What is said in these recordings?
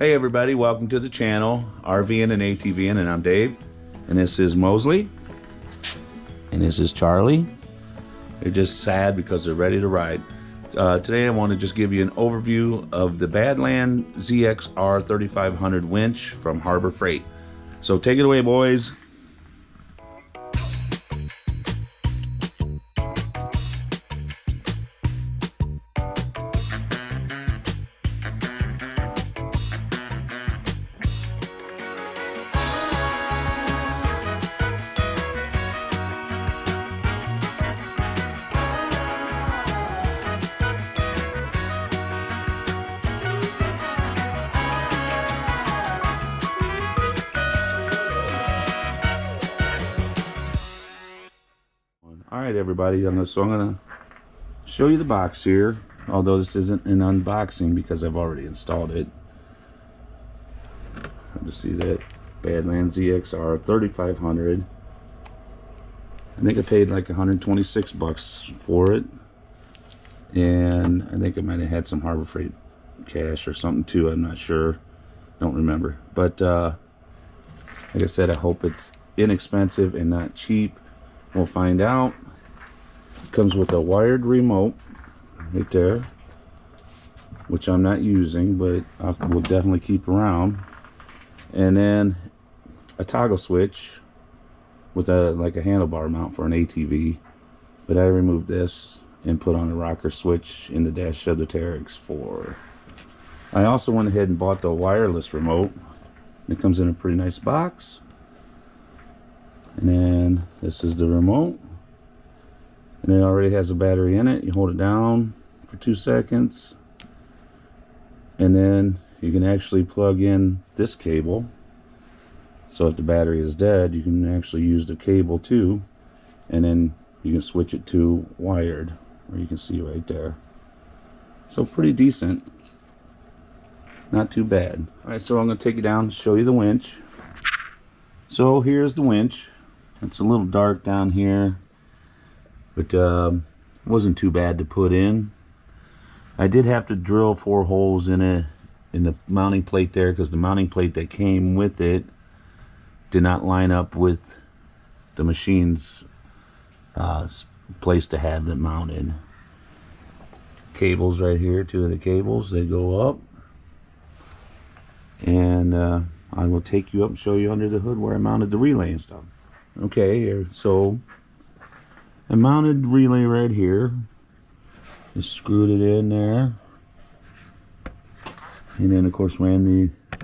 Hey everybody, welcome to the channel, RVing and ATVing, and I'm Dave, and this is Mosley, and this is Charlie. They're just sad because they're ready to ride. Today I want to just give you an overview of the Badland ZXR 3500 winch from Harbor Freight. So take it away, boys. Alright everybody, I'm going to show you the box here, although this isn't an unboxing because I've already installed it. I'll just see that Badland ZXR 3500. I think I paid like 126 bucks for it, and I think I might have had some Harbor Freight cash or something too. I'm not sure, don't remember, but like I said, I hope it's inexpensive and not cheap. We'll find out. It comes with a wired remote right there, which I'm not using, but I will definitely keep around. And then a toggle switch with like a handlebar mount for an ATV. But I removed this and put on a rocker switch in the dash of the Teryx 4. I also went ahead and bought the wireless remote. It comes in a pretty nice box. And then this is the remote, and it already has a battery in it. You hold it down for 2 seconds, and then you can actually plug in this cable. So if the battery is dead, you can actually use the cable too, and then you can switch it to wired, or you can see right there. So pretty decent, not too bad. Alright, so I'm going to take it down and show you the winch. So here's the winch. It's a little dark down here, but wasn't too bad to put in. I did have to drill 4 holes in the mounting plate there, because the mounting plate that came with it did not line up with the machine's place to have it mounted. Cables right here, 2 of the cables, they go up, and I will take you up and show you under the hood where I mounted the relay and stuff. Okay, so I mounted the relay right here. Just screwed it in there. And then, of course, ran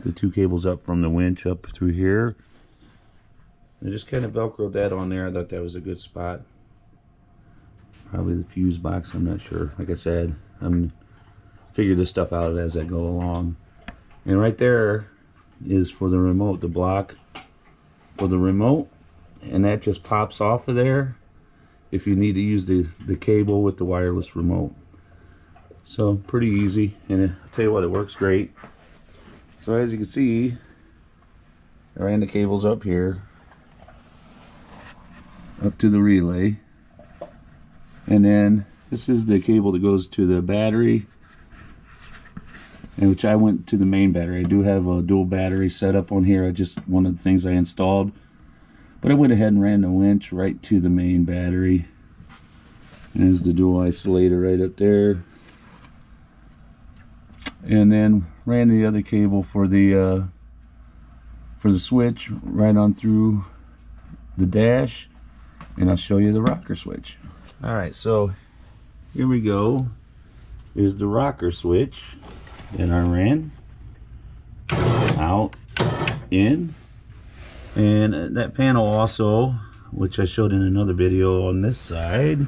the 2 cables up from the winch up through here. I just kind of Velcroed that on there. I thought that was a good spot. Probably the fuse box, I'm not sure. Like I said, I'm figure this stuff out as I go along. And right there is for the remote, the block for the remote. And that just pops off of there if you need to use the cable with the wireless remote. So pretty easy, and I'll tell you what, it works great. So as you can see, I ran the cables up here up to the relay, and then this is the cable that goes to the battery, and which I went to the main battery. I do have a dual battery set up on here. I just, one of the things I installed, but I went ahead and ran the winch right to the main battery. There's the dual isolator right up there. And then ran the other cable for the switch right on through the dash. And I'll show you the rocker switch. Alright, so here we go. Here's the rocker switch. And I ran out, in. And that panel also, which I showed in another video on this side,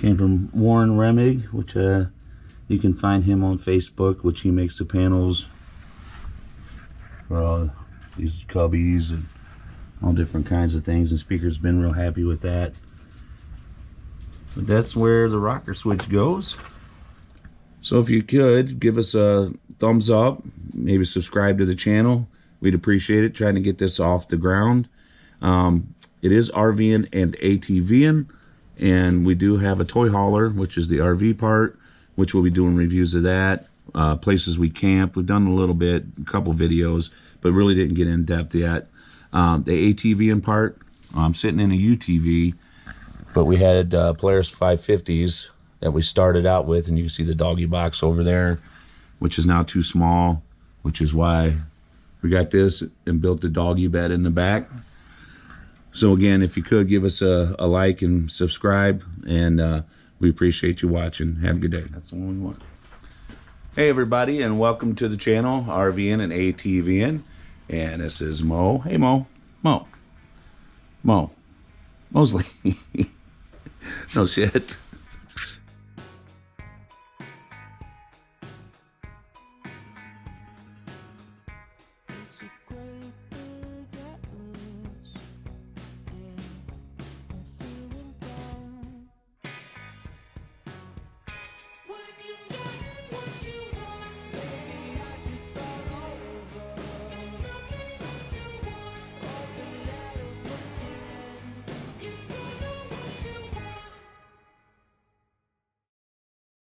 came from Warren Remig, which you can find him on Facebook, which he makes the panels for all these cubbies and all different kinds of things, and Speaker's been real happy with that. But that's where the rocker switch goes. So if you could give us a thumbs up, maybe subscribe to the channel, we'd appreciate it. Trying to get this off the ground. It is RVing and ATVing, and we do have a toy hauler, which is the RV part, which we'll be doing reviews of that. places we camp. We've done a little bit, a couple videos, but really didn't get in depth yet. The ATV in part, I'm sitting in a UTV, but we had Polaris 550s that we started out with, and you can see the doggy box over there, which is now too small, which is why we got this and built the doggy bed in the back. So again, if you could give us a like and subscribe, and we appreciate you watching. Have a good day. That's the one we want. Hey everybody, and welcome to the channel, RVN and ATVN. And this is Mo. Hey Mo. Mo. Mo. Mosley. No shit.